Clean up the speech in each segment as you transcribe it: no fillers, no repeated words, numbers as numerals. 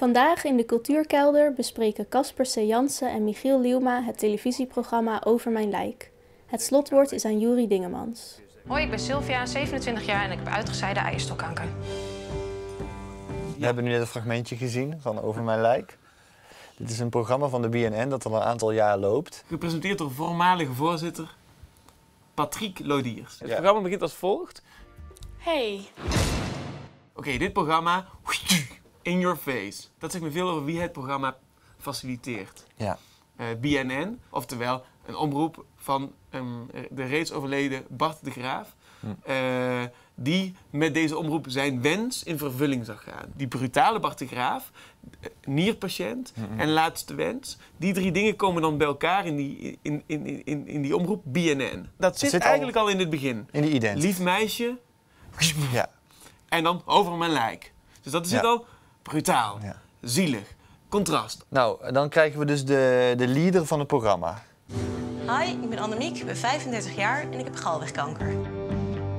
Vandaag in de Cultuurkelder bespreken Kasper C. Jansen en Michiel Liwma het televisieprogramma Over Mijn Lijk. Het slotwoord is aan Youri Dingemans. Hoi, ik ben Sylvia, 27 jaar en ik heb uitgezaaide eierstokkanker. We hebben nu net een fragmentje gezien van Over Mijn Lijk. Dit is een programma van de BNN dat al een aantal jaar loopt. Gepresenteerd door voormalige voorzitter Patrick Lodiers. Het programma begint als volgt. Hey. Oké, dit programma... In your face. Dat zegt me veel over wie het programma faciliteert. Ja. BNN, oftewel een omroep van de reeds overleden Bart de Graaf. Die met deze omroep zijn wens in vervulling zag gaan. Die brutale Bart de Graaf, nierpatiënt en laatste wens. Die drie dingen komen dan bij elkaar in die omroep BNN. Dat zit eigenlijk al in het begin. In de ident. Lief meisje. Ja. En dan Over Mijn Lijk. Dus dat zit al brutaal, zielig, contrast. Nou, dan krijgen we dus de leader van het programma. Hi, ik ben Annemiek, ik ben 35 jaar en ik heb galwegkanker.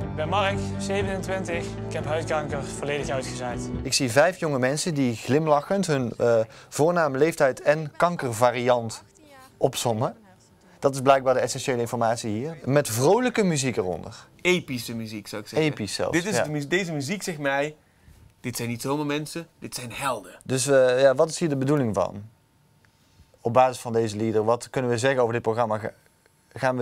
Ik ben Mark, 27, ik heb huidkanker, volledig uitgezaaid. Ik zie 5 jonge mensen die glimlachend hun voornaam, leeftijd en kankervariant opsommen. Dat is blijkbaar de essentiële informatie hier. Met vrolijke muziek eronder. Epische muziek, zou ik zeggen. Episch zelfs, deze muziek zegt mij... Dit zijn niet zomaar mensen, dit zijn helden. Dus wat is hier de bedoeling van? Op basis van deze lieder, wat kunnen we zeggen over dit programma? Gaan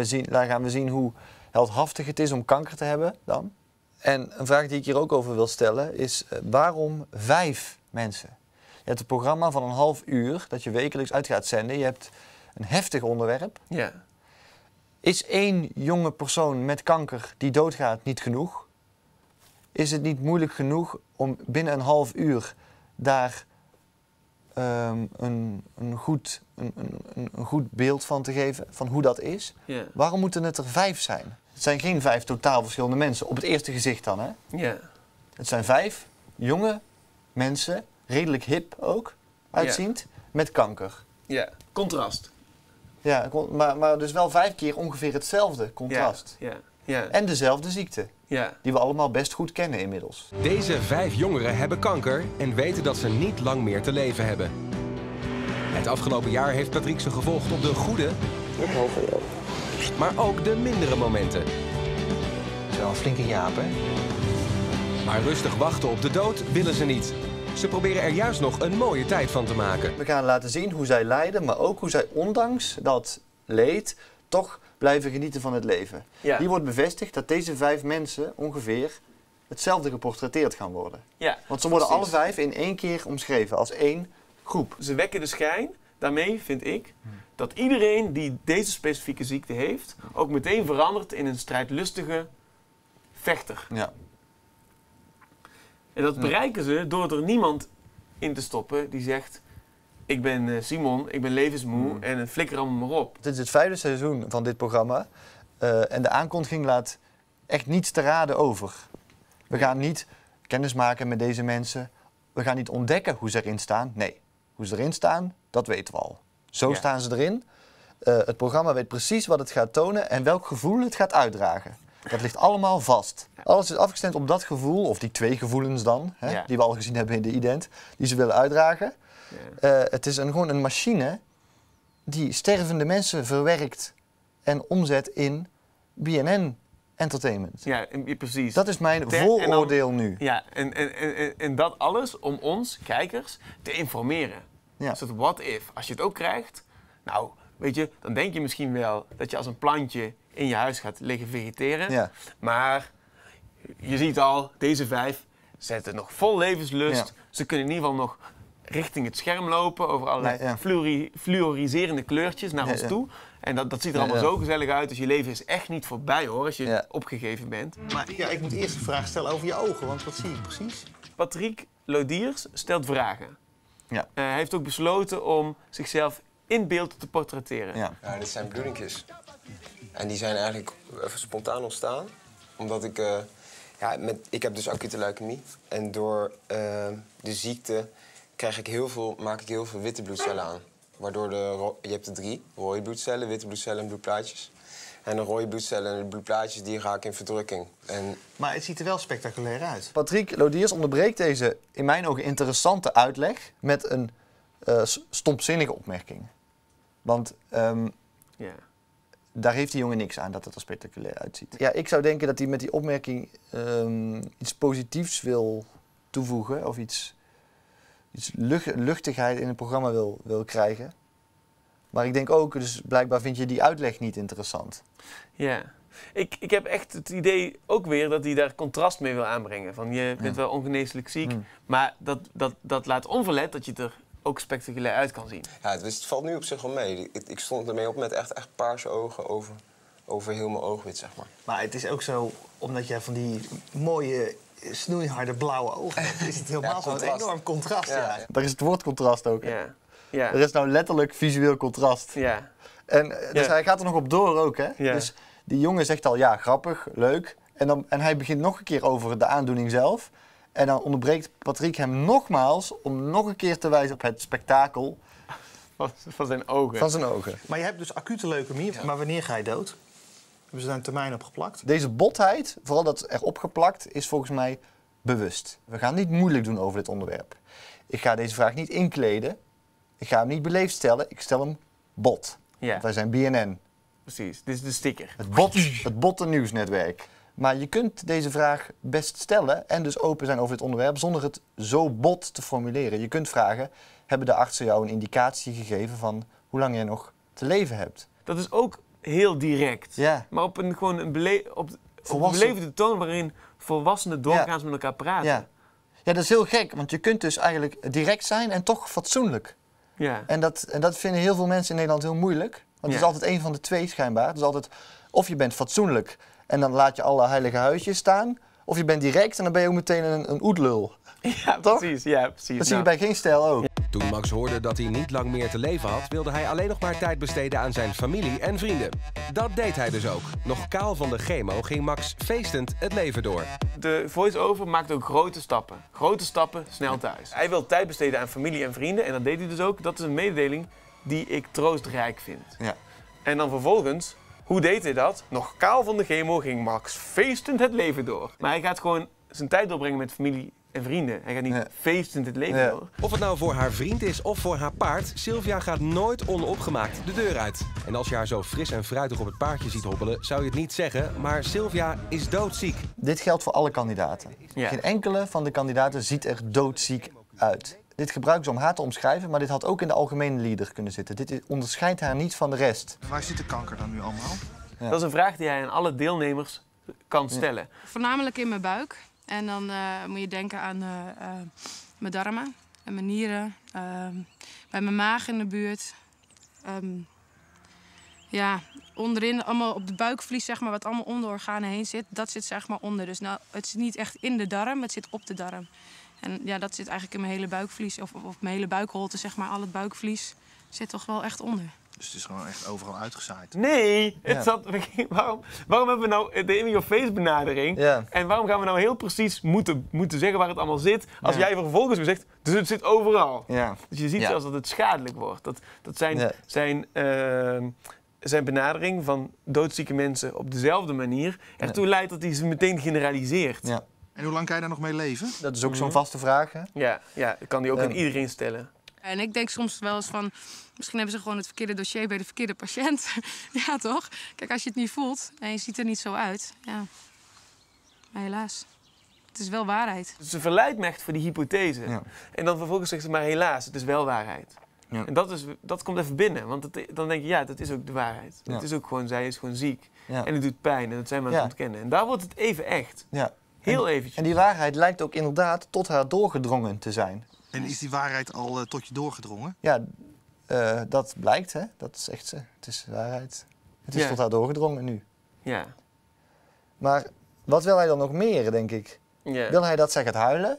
we zien hoe heldhaftig het is om kanker te hebben dan? En een vraag die ik hier ook over wil stellen is, waarom 5 mensen? Je hebt een programma van een half uur dat je wekelijks uit gaat zenden. Je hebt een heftig onderwerp. Ja. Is 1 jonge persoon met kanker die doodgaat niet genoeg? Is het niet moeilijk genoeg om binnen een half uur daar een goed beeld van te geven, van hoe dat is? Yeah. Waarom moeten het er 5 zijn? Het zijn geen 5 totaal verschillende mensen, op het eerste gezicht dan, hè? Yeah. Het zijn 5 jonge mensen, redelijk hip ook, uitziend, met kanker. Ja, contrast. Ja, maar dus wel 5 keer ongeveer hetzelfde contrast. Yeah. En dezelfde ziekte. Ja. Die we allemaal best goed kennen inmiddels. Deze 5 jongeren hebben kanker en weten dat ze niet lang meer te leven hebben. Het afgelopen jaar heeft Patrick ze gevolgd op de goede, maar ook de mindere momenten. Het is wel een flinke jaap, hè? Maar rustig wachten op de dood willen ze niet. Ze proberen er juist nog een mooie tijd van te maken. We gaan laten zien hoe zij lijden, maar ook hoe zij ondanks dat leed toch... blijven genieten van het leven. Ja. Hier wordt bevestigd dat deze 5 mensen ongeveer hetzelfde geportretteerd gaan worden. Ja, want ze worden alle 5 in 1 keer omschreven als 1 groep. Ze wekken de schijn, daarmee vind ik, dat iedereen die deze specifieke ziekte heeft, ook meteen verandert in een strijdlustige vechter. Ja. En dat bereiken ze door er niemand in te stoppen die zegt... Ik ben Simon, ik ben levensmoe en flikker allemaal maar op. Dit is het 5e seizoen van dit programma en de aankondiging laat echt niets te raden over. We gaan niet kennis maken met deze mensen, we gaan niet ontdekken hoe ze erin staan. Nee, hoe ze erin staan, dat weten we al. Zo staan ze erin. Het programma weet precies wat het gaat tonen en welk gevoel het gaat uitdragen. Dat ligt allemaal vast. Alles is afgestemd op dat gevoel, of die 2 gevoelens dan, hè, die we al gezien hebben in de ident, die ze willen uitdragen. Yeah. Het is gewoon een machine die stervende mensen verwerkt en omzet in BNN Entertainment. Ja, precies. Dat is mijn vooroordeel nu. Ja, en dat alles om ons, kijkers, te informeren. Ja. Dus dat what if, als je het ook krijgt, nou, weet je, dan denk je misschien wel dat je als een plantje in je huis gaat liggen vegeteren. Ja. Maar je ziet al, deze 5 zetten nog vol levenslust. Ja. Ze kunnen in ieder geval nog... richting het scherm lopen, over allerlei fluoriserende kleurtjes naar ons toe. En dat ziet er allemaal zo gezellig uit. Dus je leven is echt niet voorbij, hoor, als je opgegeven bent. Maar ik moet eerst een vraag stellen over je ogen, want wat zie ik precies? Patrick Lodiers stelt vragen. Ja. Hij heeft ook besloten om zichzelf in beeld te portretteren. Ja. Ja, dit zijn bloedingjes. En die zijn eigenlijk even spontaan ontstaan. Omdat ik... ik heb dus acute leukemie. En door de ziekte... maak ik heel veel witte bloedcellen aan. Waardoor je hebt de 3 rode bloedcellen, witte bloedcellen en bloedplaatjes. En En de rode bloedcellen en de bloedplaatjes die raken in verdrukking. En... Maar het ziet er wel spectaculair uit. Patrick Lodiers onderbreekt deze, in mijn ogen, interessante uitleg met een stompzinnige opmerking. Want daar heeft die jongen niks aan dat het er spectaculair uitziet. Ja, ik zou denken dat hij met die opmerking iets positiefs wil toevoegen of iets luchtigheid in het programma wil krijgen. Maar ik denk ook, dus blijkbaar vind je die uitleg niet interessant. Ja, ik heb echt het idee ook weer dat hij daar contrast mee wil aanbrengen. Van je bent wel ongeneeslijk ziek, maar dat laat onverlet dat je het er ook spectaculair uit kan zien. Ja, dus het valt nu op zich wel mee. Ik stond ermee op met echt paarse ogen over heel mijn oogwit, zeg maar. Maar het is ook zo, omdat jij van die mooie, snoeiharde blauwe ogen hebt, is het helemaal zo'n enorm contrast. Ja. Ja. Daar is het woord contrast ook. Ja. Ja. Er is nou letterlijk visueel contrast. Ja. En dus hij gaat er nog op door ook, hè? Ja. Dus die jongen zegt al, ja, grappig, leuk. En hij begint nog een keer over de aandoening zelf. En dan onderbreekt Patrick hem nogmaals om nog een keer te wijzen op het spektakel. Van zijn ogen. Van zijn ogen. Maar je hebt dus acute leukemie, maar wanneer ga je dood? Hebben ze daar een termijn op geplakt? Deze botheid, vooral dat er opgeplakt, is volgens mij bewust. We gaan niet moeilijk doen over dit onderwerp. Ik ga deze vraag niet inkleden. Ik ga hem niet beleefd stellen, ik stel hem bot. Ja. Want wij zijn BNN. Precies, dit is de sticker. Het bottennieuwsnetwerk. Maar je kunt deze vraag best stellen en dus open zijn over dit onderwerp zonder het zo bot te formuleren. Je kunt vragen, hebben de artsen jou een indicatie gegeven van hoe lang jij nog te leven hebt? Dat is ook heel direct, maar op een, gewoon een beleefde toon waarin volwassenen doorgaans met elkaar praten. Ja. Ja, dat is heel gek, want je kunt dus eigenlijk direct zijn en toch fatsoenlijk. Ja. En dat vinden heel veel mensen in Nederland heel moeilijk. Want het is altijd één van de twee schijnbaar. Het is altijd of je bent fatsoenlijk en dan laat je alle heilige huisjes staan. Of je bent direct en dan ben je ook meteen een oetlul. Ja, precies. Ja, precies. Dat zie je bij Geen Stijl ook. Toen Max hoorde dat hij niet lang meer te leven had, wilde hij alleen nog maar tijd besteden aan zijn familie en vrienden. Dat deed hij dus ook. Nog kaal van de chemo ging Max feestend het leven door. De voice-over maakt ook grote stappen. Grote stappen, snel thuis. Hij wil tijd besteden aan familie en vrienden en dat deed hij dus ook. Dat is een mededeling die ik troostrijk vind. Ja. En dan vervolgens, hoe deed hij dat? Nog kaal van de chemo ging Max feestend het leven door. Maar hij gaat gewoon zijn tijd doorbrengen met familie en vrienden. Hij gaat niet feestend het leven door. Of het nou voor haar vriend is of voor haar paard, Sylvia gaat nooit onopgemaakt de deur uit. En als je haar zo fris en fruitig op het paardje ziet hobbelen, zou je het niet zeggen, maar Sylvia is doodziek. Dit geldt voor alle kandidaten. Ja. Geen enkele van de kandidaten ziet er doodziek uit. Dit gebruiken ze om haar te omschrijven, maar dit had ook in de algemene leader kunnen zitten. Dit onderscheidt haar niet van de rest. Waar zit de kanker dan nu allemaal? Ja. Dat is een vraag die hij aan alle deelnemers kan stellen. Ja. Voornamelijk in mijn buik. En dan moet je denken aan mijn darmen en mijn nieren, bij mijn maag in de buurt. Ja, onderin, allemaal op de buikvlies, zeg maar, wat allemaal onder de organen heen zit, dat zit zeg maar onder. Dus nou, het zit niet echt in de darm, het zit op de darm. En ja, dat zit eigenlijk in mijn hele buikvlies, of op mijn hele buikholte, zeg maar, al het buikvlies zit toch wel echt onder. Dus het is gewoon echt overal uitgezaaid. Nee, het zat, waarom hebben we nou de in-your-face benadering? Ja. En waarom gaan we nou heel precies moeten zeggen waar het allemaal zit? Als jij vervolgens weer zegt, dus het zit overal. Ja. Dus je ziet zelfs dat het schadelijk wordt. Dat zijn benadering van doodzieke mensen op dezelfde manier ertoe leidt dat hij ze meteen generaliseert. Ja. En hoe lang kan je daar nog mee leven? Dat is ook zo'n vaste vraag, hè? Ja, dat kan die ook aan iedereen stellen. En ik denk soms wel eens van, misschien hebben ze gewoon het verkeerde dossier bij de verkeerde patiënt. Ja, toch? Kijk, als je het niet voelt en je ziet er niet zo uit, maar helaas. Het is wel waarheid. Ze verleidt me echt voor die hypothese. Ja. En dan vervolgens zegt ze, maar helaas, het is wel waarheid. Ja. En dat komt even binnen, want dan denk je, ja, dat is ook de waarheid. Ja. Het is ook gewoon, zij is gewoon ziek. Ja. En het doet pijn en dat zijn we aan het ontkennen. En daar wordt het even echt. Ja. Heel eventjes. En die waarheid lijkt ook inderdaad tot haar doorgedrongen te zijn. En is die waarheid al tot je doorgedrongen? Ja, dat blijkt, hè. Dat is echt ze. Het is de waarheid. Het is tot haar doorgedrongen nu. Ja. Maar wat wil hij dan nog meer, denk ik? Ja. Wil hij dat zij gaat huilen?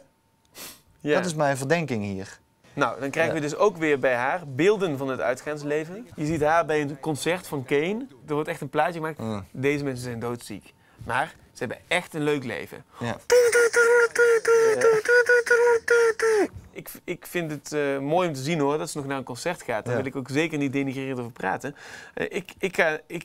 Ja. Dat is mijn verdenking hier. Nou, dan krijgen we dus ook weer bij haar beelden van het uitgaansleven. Je ziet haar bij een concert van Kane. Er wordt echt een plaatje gemaakt. Ja. Deze mensen zijn doodziek. Maar ze hebben echt een leuk leven. Ja. Ik vind het mooi om te zien hoor, dat ze nog naar een concert gaat. Daar wil ik ook zeker niet denigrerend over praten. Ik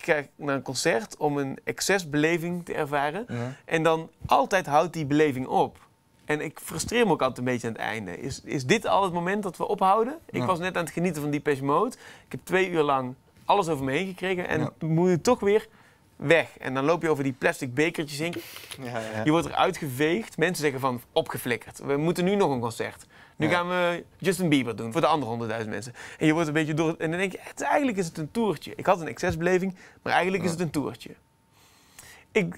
ga naar een concert om een excessbeleving te ervaren. Ja. En dan altijd houdt die beleving op. En ik frustreer me ook altijd een beetje aan het einde. Is dit al het moment dat we ophouden? Ik was net aan het genieten van Depeche Mode. Ik heb 2 uur lang alles over me heen gekregen. En moet je toch weer weg. En dan loop je over die plastic bekertjes heen. Ja, ja. Je wordt eruit geveegd. Mensen zeggen van opgeflikkerd. We moeten nu nog een concert. Nu gaan we Justin Bieber doen voor de andere 100.000 mensen. En je wordt een beetje door... En dan denk je, eigenlijk is het een toertje. Ik had een excessbeleving, maar eigenlijk is het een toertje.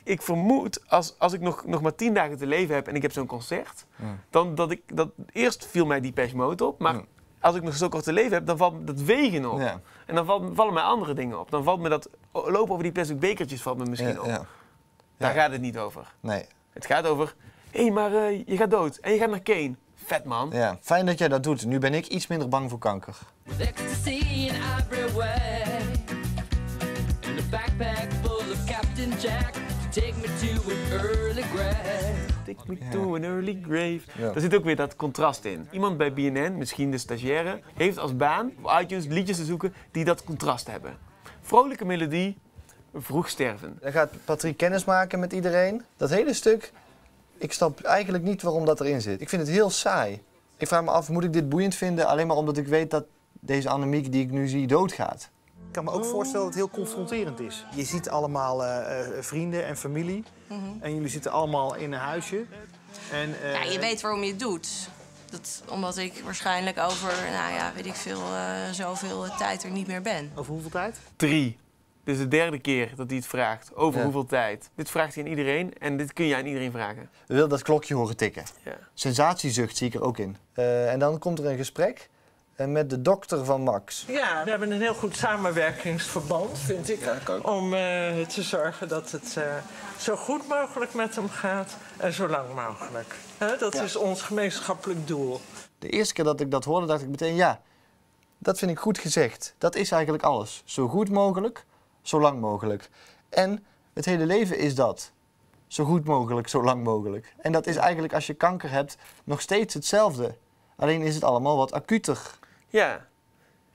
Ik vermoed, als ik nog maar 10 dagen te leven heb en ik heb zo'n concert, dan dat eerst viel mij die Depeche Mode op, maar als ik nog zo kort te leven heb, dan valt dat wegen op. Ja. En dan vallen mij andere dingen op. Dan valt me dat lopen over die plastic bekertjes valt me misschien op. Ja. Daar gaat het niet over. Nee. Het gaat over, maar je gaat dood en je gaat naar Kane. Vet man. Ja. Fijn dat jij dat doet. Nu ben ik iets minder bang voor kanker. Take me to an early grave. Ja. Daar zit ook weer dat contrast in. Iemand bij BNN, misschien de stagiaire, heeft als baan op iTunes liedjes te zoeken die dat contrast hebben. Vrolijke melodie, vroeg sterven. Dan gaat Patrick kennis maken met iedereen. Dat hele stuk, ik snap eigenlijk niet waarom dat erin zit. Ik vind het heel saai. Ik vraag me af, moet ik dit boeiend vinden alleen maar omdat ik weet dat deze Annemiek die ik nu zie doodgaat? Ik kan me ook voorstellen dat het heel confronterend is. Je ziet allemaal vrienden en familie. Mm-hmm. En jullie zitten allemaal in een huisje. En, ja, je weet waarom je het doet. Dat, omdat ik waarschijnlijk over, weet ik veel, zoveel tijd er niet meer ben. Over hoeveel tijd? 3. Dit is de derde keer dat hij het vraagt. Over hoeveel tijd. Dit vraagt hij aan iedereen en dit kun je aan iedereen vragen. We willen dat klokje horen tikken. Ja. Sensatiezucht zie ik er ook in. En dan komt er een gesprek. En met de dokter van Max. Ja, we hebben een heel goed samenwerkingsverband, vind ik. Ja, ook. Om te zorgen dat het zo goed mogelijk met hem gaat en zo lang mogelijk. Dat is ons gemeenschappelijk doel. De eerste keer dat ik dat hoorde, dacht ik meteen, ja, dat vind ik goed gezegd. Dat is eigenlijk alles. Zo goed mogelijk, zo lang mogelijk. En het hele leven is dat. Zo goed mogelijk, zo lang mogelijk. En dat is eigenlijk, als je kanker hebt, nog steeds hetzelfde. Alleen is het allemaal wat acuter. Ja,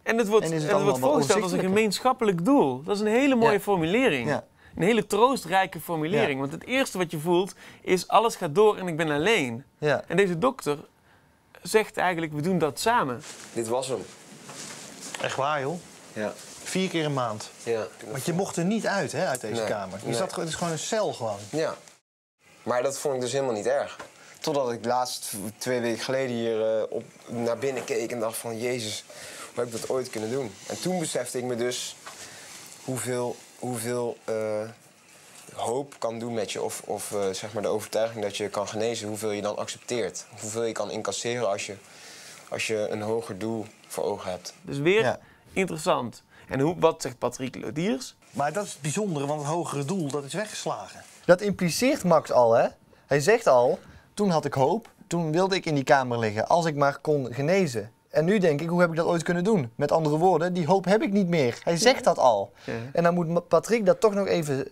en het wordt voorgesteld als een gemeenschappelijk doel. Dat is een hele mooie formulering. Ja. Een hele troostrijke formulering. Ja. Want het eerste wat je voelt is, alles gaat door en ik ben alleen. Ja. En deze dokter zegt eigenlijk, we doen dat samen. Dit was hem. Echt waar, joh? Ja. 4 keer een maand. Ja. Want je mocht er niet uit, hè, uit deze kamer. Je zat, het is gewoon een cel gewoon. Ja. Maar dat vond ik dus helemaal niet erg. Totdat ik laatst 2 weken geleden hier naar binnen keek en dacht van... Jezus, hoe heb ik dat ooit kunnen doen? En toen besefte ik me dus hoeveel hoop kan doen met je... of zeg maar de overtuiging dat je kan genezen, hoeveel je dan accepteert. Hoeveel je kan incasseren als je een hoger doel voor ogen hebt. Dus weer interessant. En wat zegt Patrick Lodiers? Maar dat is het bijzondere, want het hogere doel, dat is weggeslagen. Dat impliceert Max al, hè? Hij zegt al... Toen had ik hoop, toen wilde ik in die kamer liggen, als ik maar kon genezen. En nu denk ik, hoe heb ik dat ooit kunnen doen? Met andere woorden, die hoop heb ik niet meer. Hij zegt dat al. Ja. En dan moet Patrick dat toch nog even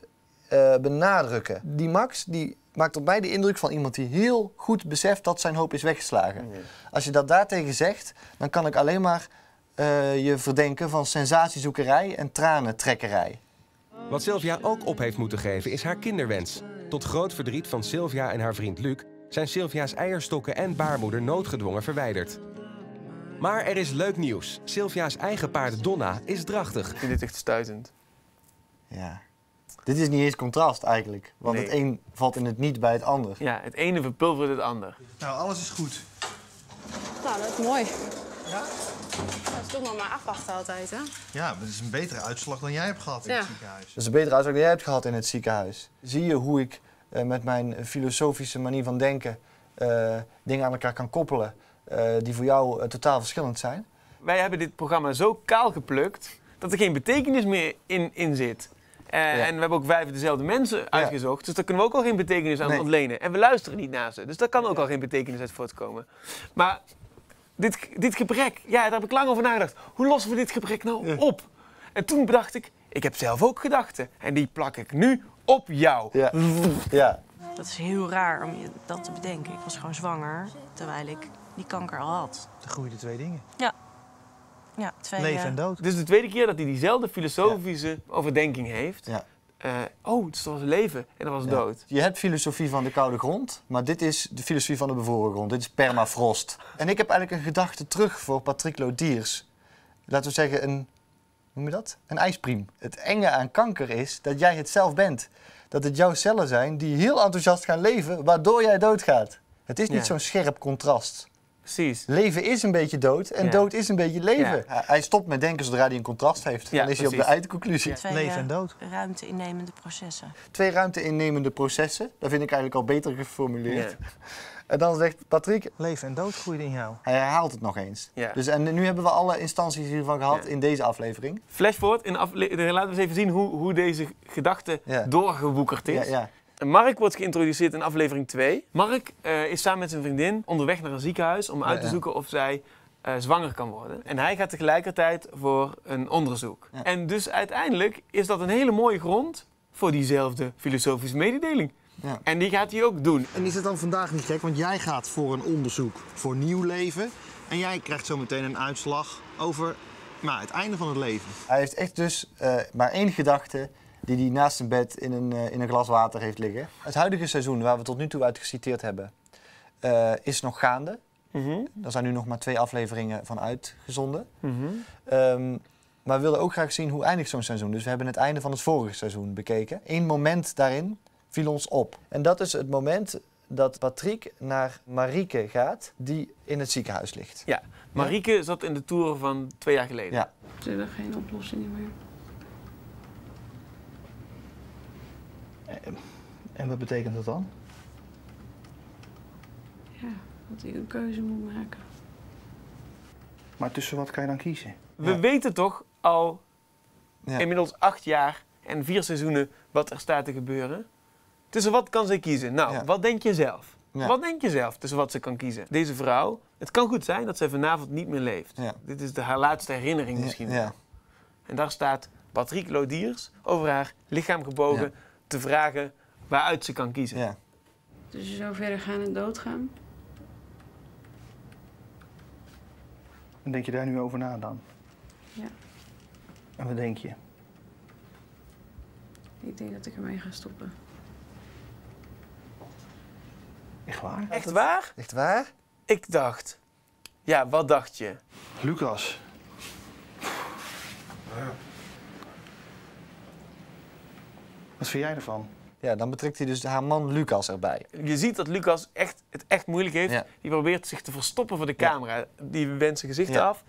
benadrukken. Die Max, die maakt op mij de indruk van iemand die heel goed beseft dat zijn hoop is weggeslagen. Ja. Als je dat daartegen zegt, dan kan ik alleen maar je verdenken van sensatiezoekerij en tranentrekkerij. Wat Sylvia ook op heeft moeten geven is haar kinderwens. Tot groot verdriet van Sylvia en haar vriend Luc... zijn Sylvia's eierstokken en baarmoeder noodgedwongen verwijderd. Maar er is leuk nieuws. Sylvia's eigen paard Donna is drachtig. Ik vind dit echt stuitend. Ja. Dit is niet eens contrast eigenlijk. Want het een valt in het niet bij het ander. Ja, het ene verpulvert het ander. Nou, alles is goed. Nou, dat is mooi. Ja? Dat is toch nog maar afwachten altijd, hè? Ja, maar het is een betere uitslag dan jij hebt gehad in het ziekenhuis. Dat is een betere uitslag dan jij hebt gehad in het ziekenhuis. Zie je hoe ik... met mijn filosofische manier van denken dingen aan elkaar kan koppelen die voor jou totaal verschillend zijn. Wij hebben dit programma zo kaal geplukt dat er geen betekenis meer in zit. En we hebben ook 5 dezelfde mensen uitgezocht, dus daar kunnen we ook al geen betekenis aan ontlenen. En we luisteren niet naar ze, dus daar kan ook al geen betekenis uit voortkomen. Maar dit gebrek, daar heb ik lang over nagedacht. Hoe lossen we dit gebrek nou op? En toen bedacht ik, ik heb zelf ook gedachten en die plak ik nu op jou. Ja. Dat is heel raar om je dat te bedenken. Ik was gewoon zwanger, terwijl ik die kanker al had. Dan groeien de twee dingen. Ja. Ja, twee, leven en dood. Dit is de tweede keer dat hij diezelfde filosofische overdenking heeft. Ja. Het was leven en dat was dood. Je hebt filosofie van de koude grond, maar dit is de filosofie van de bevroren grond. Dit is permafrost. En ik heb eigenlijk een gedachte terug voor Patrick Lodiers. Laten we zeggen een... Noem je dat? Een ijspriem. Het enge aan kanker is dat jij het zelf bent. Dat het jouw cellen zijn die heel enthousiast gaan leven, waardoor jij doodgaat. Het is niet zo'n scherp contrast. Precies. Leven is een beetje dood en dood is een beetje leven. Ja. Hij stopt met denken zodra hij een contrast heeft. Ja, dan is hij op de eindconclusie. Ja. Twee, leven en dood. Ruimte-innemende processen. Twee ruimte-innemende processen. Dat vind ik eigenlijk al beter geformuleerd. Ja. En dan zegt Patrick... Leven en dood groeien in jou. Hij herhaalt het nog eens. Ja. Dus, en nu hebben we alle instanties hiervan gehad in deze aflevering. Flashforward, laten we eens even zien hoe deze gedachte doorgewoekerd is. Ja, ja. Mark wordt geïntroduceerd in aflevering 2. Mark is samen met zijn vriendin onderweg naar een ziekenhuis om uit te zoeken of zij zwanger kan worden. En hij gaat tegelijkertijd voor een onderzoek. Ja. En dus uiteindelijk is dat een hele mooie grond voor diezelfde filosofische mededeling. Ja. En die gaat hij ook doen. En is het dan vandaag niet gek? Want jij gaat voor een onderzoek voor nieuw leven. En jij krijgt zo meteen een uitslag over het einde van het leven. Hij heeft echt dus maar één gedachte... die hij naast zijn bed in een glas water heeft liggen. Het huidige seizoen waar we tot nu toe uit geciteerd hebben, is nog gaande. Mm-hmm. Er zijn nu nog maar 2 afleveringen van uitgezonden. Mm-hmm. Maar we wilden ook graag zien hoe eindigt zo'n seizoen. Dus we hebben het einde van het vorige seizoen bekeken. Eén moment daarin viel ons op. En dat is het moment dat Patrick naar Marieke gaat, die in het ziekenhuis ligt. Ja, Marieke zat in de tour van 2 jaar geleden. Ja. Ze hebben geen oplossing meer. En wat betekent dat dan? Ja, dat ik een keuze moet maken. Maar tussen wat kan je dan kiezen? We weten toch al inmiddels 8 jaar en 4 seizoenen wat er staat te gebeuren. Tussen wat kan ze kiezen? Nou, wat denk je zelf? Ja. Wat denk je zelf tussen wat ze kan kiezen? Deze vrouw, het kan goed zijn dat zij vanavond niet meer leeft. Ja. Dit is haar laatste herinnering misschien. Ja. En daar staat Patrick Lodiers over haar lichaam gebogen... Ja. te vragen waaruit ze kan kiezen. Ja. Dus je zou verder gaan en doodgaan? En denk je daar nu over na dan? Ja. En wat denk je? Ik denk dat ik ermee ga stoppen. Echt waar? Echt waar? Echt waar? Ik dacht... Ja, wat dacht je? Lucas. Wat vind jij ervan? Ja, dan betrekt hij dus haar man Lucas erbij. Je ziet dat Lucas het echt moeilijk heeft. Ja. Die probeert zich te verstoppen voor de camera. Ja. Die wendt zijn gezicht af.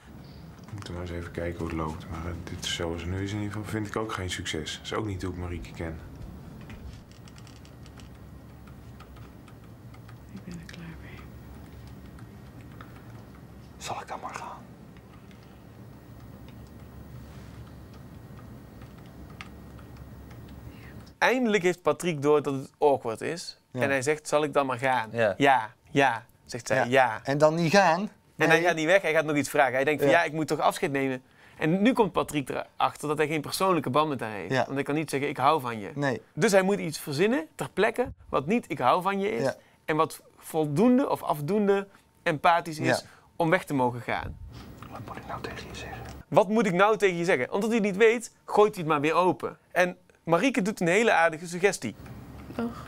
We moeten nou eens even kijken hoe het loopt. Maar dit is zoals nu is in ieder geval, vind ik ook geen succes. Dat is ook niet hoe ik Marieke ken. Ik ben er klaar mee. Zal ik dan maar gaan? Eindelijk heeft Patrick door dat het awkward is. Ja. En hij zegt, zal ik dan maar gaan? Ja, ja, zegt zij, ja. En dan niet gaan? En hij gaat niet weg, hij gaat nog iets vragen. Hij denkt van, ik moet toch afscheid nemen. En nu komt Patrick erachter dat hij geen persoonlijke band met haar heeft. Ja. Want hij kan niet zeggen, ik hou van je. Nee. Dus hij moet iets verzinnen, ter plekke, wat niet ik hou van je is. Ja. En wat voldoende of afdoende empathisch is om weg te mogen gaan. Wat moet ik nou tegen je zeggen? Wat moet ik nou tegen je zeggen? Omdat hij niet weet, gooit hij het maar weer open. En Marieke doet een hele aardige suggestie. Dag.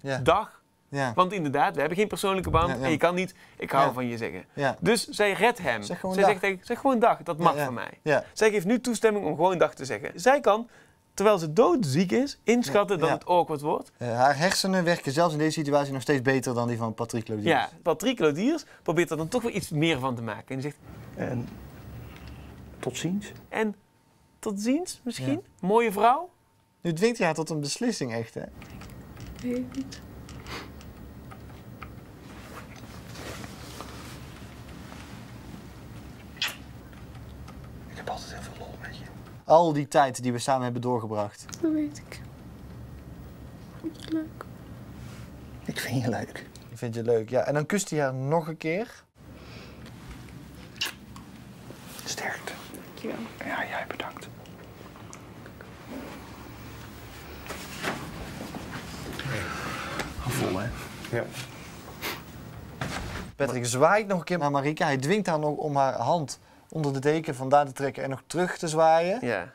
Ja. Dag. Ja. Want inderdaad, we hebben geen persoonlijke band. Ja, ja. En je kan niet, ik hou van je zeggen. Ja. Dus zij redt hem. Zeg gewoon dag. Zeg gewoon dag, dat mag van mij. Ja. Zij geeft nu toestemming om gewoon dag te zeggen. Zij kan, terwijl ze doodziek is, inschatten dat het awkward wordt. Haar hersenen werken zelfs in deze situatie nog steeds beter dan die van Patrick Lodiers. Ja, Patrick Lodiers probeert er dan toch weer iets meer van te maken. En die zegt... En tot ziens. En tot ziens misschien. Ja. Mooie vrouw. Nu dwingt hij haar tot een beslissing, echt, hè? Ik weet het niet. Ik heb altijd heel veel lol met je. Al die tijd die we samen hebben doorgebracht. Dat weet ik. Ik vind het leuk. Ik vind je leuk. Ik vind je leuk, ja. En dan kust hij haar nog een keer. Sterkte. Dankjewel. Ja, jij bedankt. vol, hè? Ja. Patrick zwaait nog een keer naar Marieke. Hij dwingt haar nog om haar hand onder de deken vandaan te trekken en nog terug te zwaaien. Ja.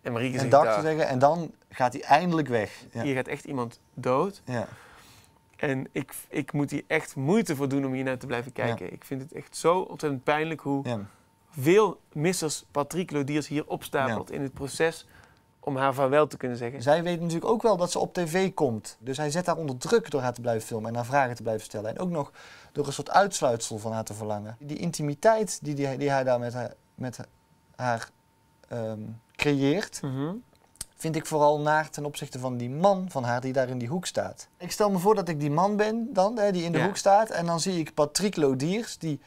En Marieke zegt dag te zeggen en dan gaat hij eindelijk weg. Ja. Hier gaat echt iemand dood. Ja. En ik moet hier echt moeite voor doen om hiernaar te blijven kijken. Ja. Ik vind het echt zo ontzettend pijnlijk hoe veel missers Patrick Lodiers hier opstapelt in het proces om haar vaarwel te kunnen zeggen. Zij weet natuurlijk ook wel dat ze op tv komt. Dus hij zet haar onder druk door haar te blijven filmen en haar vragen te blijven stellen. En ook nog door een soort uitsluitsel van haar te verlangen. Die intimiteit die hij daar met haar creëert, vind ik vooral naar ten opzichte van die man van haar die daar in die hoek staat. Ik stel me voor dat ik die man ben dan, die in de hoek staat. En dan zie ik Patrick Lodiers, die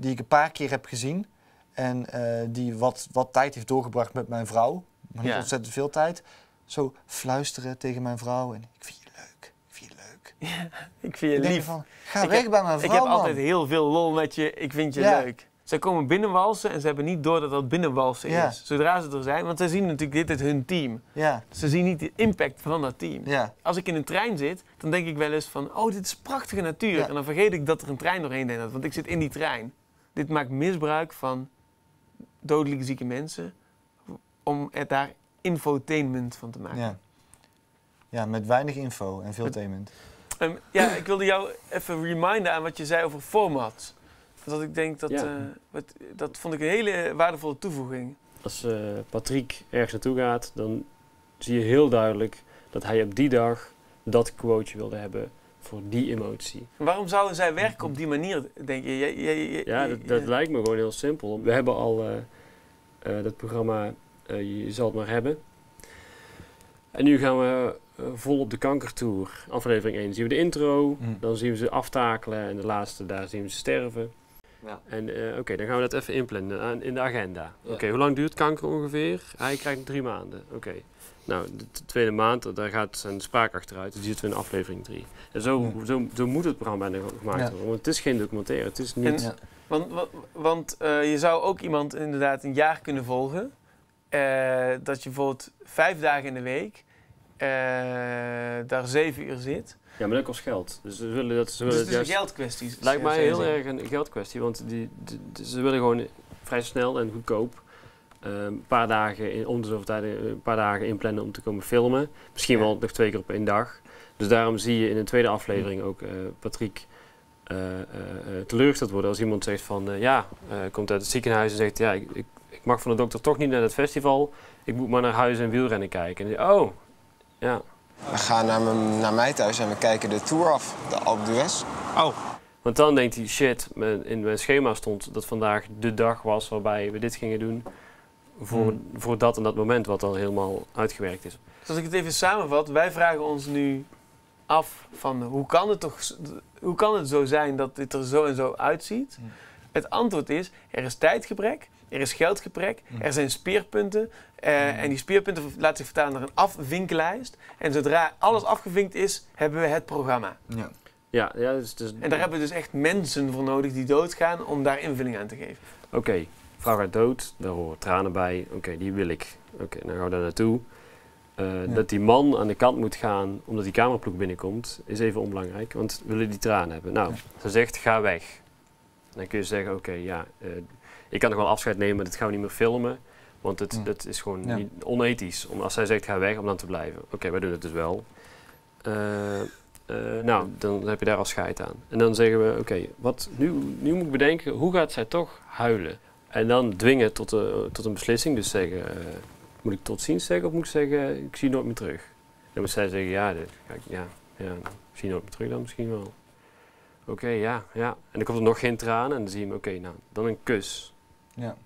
ik een paar keer heb gezien. En die wat tijd heeft doorgebracht met mijn vrouw. Maar niet ontzettend veel tijd. Zo fluisteren tegen mijn vrouw. En ik vind je leuk. Ik vind je leuk. Ja, ik vind je lief. Van, Ga weg bij mijn vrouw, ik heb altijd heel veel lol met je. Ik vind je leuk. Zij komen binnenwalsen en ze hebben niet door dat dat binnenwalsen is. Zodra ze er zijn. Want ze zien natuurlijk, dit is hun team. Ja. Ze zien niet de impact van dat team. Ja. Als ik in een trein zit, dan denk ik wel eens van... Oh, dit is prachtige natuur. Ja. En dan vergeet ik dat er een trein doorheen deed. Want ik zit in die trein. Dit maakt misbruik van... dodelijk zieke mensen, om er daar infotainment van te maken. Ja, ja, met weinig info en veel tainment. Ja, ik wilde jou even reminden aan wat je zei over format. Want ik denk dat, dat vond ik een hele waardevolle toevoeging. Als Patrick ergens naartoe gaat, dan zie je heel duidelijk dat hij op die dag dat quoteje wilde hebben voor die emotie. Waarom zouden zij werken op die manier, denk je? Dat lijkt me gewoon heel simpel. We hebben al dat programma Je zal het maar hebben. En nu gaan we vol op de kankertour. Aflevering 1 zien we de intro, dan zien we ze aftakelen en de laatste, daar zien we ze sterven. Ja. En oké, dan gaan we dat even inplannen in de agenda. Ja. Oké, hoe lang duurt kanker ongeveer? Hij krijgt 3 maanden. Oké. Nou, de tweede maand, daar gaat zijn spraak achteruit. Dus die zitten we in aflevering 3. En zo moet het programma gemaakt worden. Want het is geen documentaire, het is niet... Want je zou ook iemand inderdaad een jaar kunnen volgen. Dat je bijvoorbeeld 5 dagen in de week daar 7 uur zit. Ja, maar dat kost geld. Dus ze willen dat... Ze willen dus het is een geldkwestie. Het lijkt mij heel erg een geldkwestie. Want ze willen gewoon vrij snel en goedkoop... een paar dagen inplannen om te komen filmen. Misschien wel nog 2 keer op 1 dag. Dus daarom zie je in de tweede aflevering ook Patrick teleurgesteld worden als iemand zegt van komt uit het ziekenhuis en zegt ik mag van de dokter toch niet naar dat festival. Ik moet maar naar huis en wielrennen kijken. En dan, we gaan naar mij thuis en we kijken de tour af, de Alpe d'Huez. Oh. Want dan denkt hij shit, in mijn schema stond dat vandaag de dag was waarbij we dit gingen doen. Voor dat en dat moment wat al helemaal uitgewerkt is. Dus als ik het even samenvat, wij vragen ons nu af van hoe kan het zo zijn dat dit er zo en zo uitziet? Ja. Het antwoord is, er is tijdgebrek, er is geldgebrek, er zijn speerpunten. En die speerpunten laten zich vertalen naar een afvinklijst. En zodra alles afgevinkt is, hebben we het programma. Ja. Ja, dus en daar hebben we dus echt mensen voor nodig die doodgaan om daar invulling aan te geven. Oké. Vrouw gaat dood, daar horen tranen bij. Oké, die wil ik. Oké, dan gaan we daar naartoe. Dat die man aan de kant moet gaan omdat die cameraploeg binnenkomt, is even onbelangrijk. Want we willen die tranen hebben. Nou, ze zegt, ga weg. Dan kun je zeggen, ik kan nog wel afscheid nemen, maar dat gaan we niet meer filmen. Want dat is gewoon niet onethisch. Als zij zegt, ga weg, om dan te blijven. Oké, wij doen het dus wel. Nou, dan heb je daar al scheid aan. En dan zeggen we, nu moet ik bedenken, hoe gaat zij toch huilen? En dan dwingen tot een beslissing. Dus zeggen, moet ik tot ziens zeggen of moet ik zeggen, ik zie je nooit meer terug? Dan moet zij zeggen, ik zie je nooit meer terug dan misschien wel. Oké. En dan komt er nog geen tranen en dan zie je hem, dan een kus. Ja.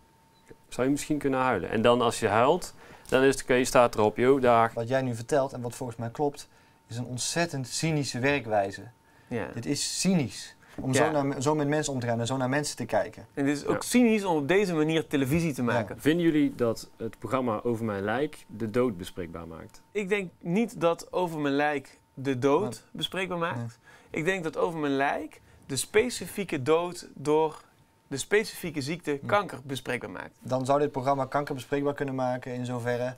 Zou je misschien kunnen huilen? En dan als je huilt, dan is het oké, je staat erop, joh, dag. Wat jij nu vertelt en wat volgens mij klopt, is een ontzettend cynische werkwijze. Ja. Dit is cynisch. Om zo met mensen om te gaan en zo naar mensen te kijken. En het is ook cynisch om op deze manier televisie te maken. Ja. Vinden jullie dat het programma Over Mijn Lijk de dood bespreekbaar maakt? Ik denk niet dat Over Mijn Lijk de dood bespreekbaar maakt. Nee. Ik denk dat Over Mijn Lijk de specifieke dood door de specifieke ziekte kanker bespreekbaar maakt. Dan zou dit programma kanker bespreekbaar kunnen maken in zoverre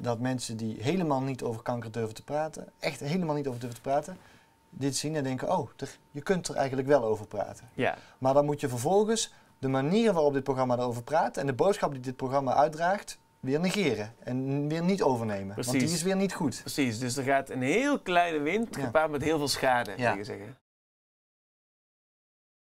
dat mensen die helemaal niet over kanker durven te praten, echt helemaal niet over durven te praten, dit zien en denken, oh, je kunt er eigenlijk wel over praten. Ja. Maar dan moet je vervolgens de manier waarop dit programma erover praat en de boodschap die dit programma uitdraagt, weer negeren en weer niet overnemen. Precies. Want die is weer niet goed. Precies, dus er gaat een heel kleine wind gepaard met heel veel schade, zou je zeggen.